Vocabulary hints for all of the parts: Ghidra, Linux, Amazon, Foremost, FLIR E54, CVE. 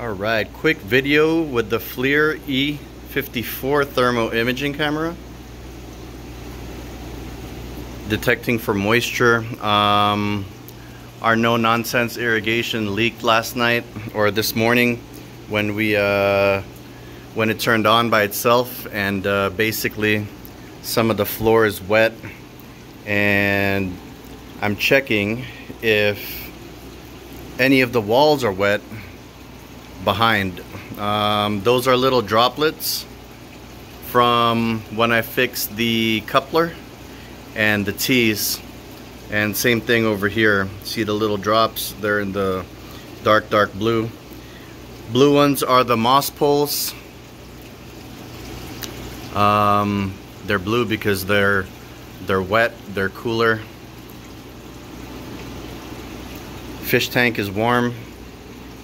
All right, quick video with the FLIR E54 thermo imaging camera. Detecting for moisture. Our no-nonsense irrigation leaked last night or this morning when we when it turned on by itself, and basically some of the floor is wet, and I'm checking if any of the walls are wet behind. Those are little droplets from when I fixed the coupler and the tees, and same thing over here. See the little drops? They're in the dark blue. Blue ones are the moss poles. They're blue because they're wet, they're cooler. Fish tank is warm,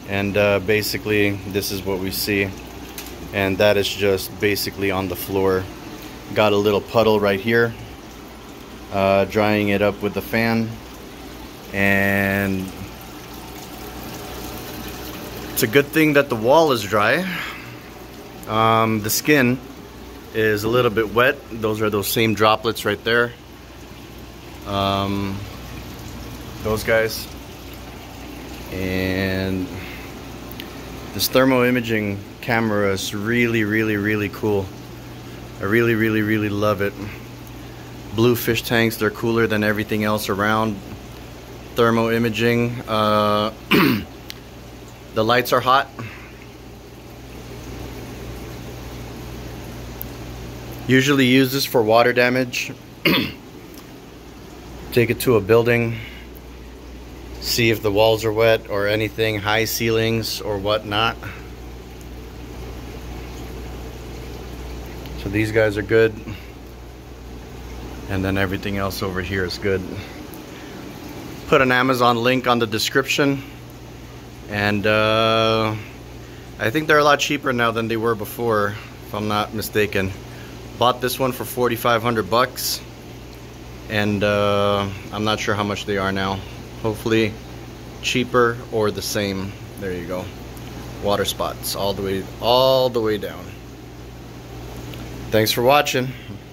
and basically this is what we see, and that is just basically on the floor. Got a little puddle right here, drying it up with the fan, and it's a good thing that the wall is dry. The skin is a little bit wet. Those are those same droplets right there, those guys. And this thermo imaging camera is really cool. I really love it. Blue fish tanks, they're cooler than everything else around. Thermo imaging, the lights are hot. Usually use this for water damage. Take it to a building, see if the walls are wet or anything, high ceilings or whatnot. So these guys are good, and then everything else over here is good. Put an Amazon link on the description, and I think they're a lot cheaper now than they were before, if I'm not mistaken. Bought this one for 4,500 bucks, and I'm not sure how much they are now. Hopefully cheaper or the same. There you go. Water spots all the way down. Thanks for watching.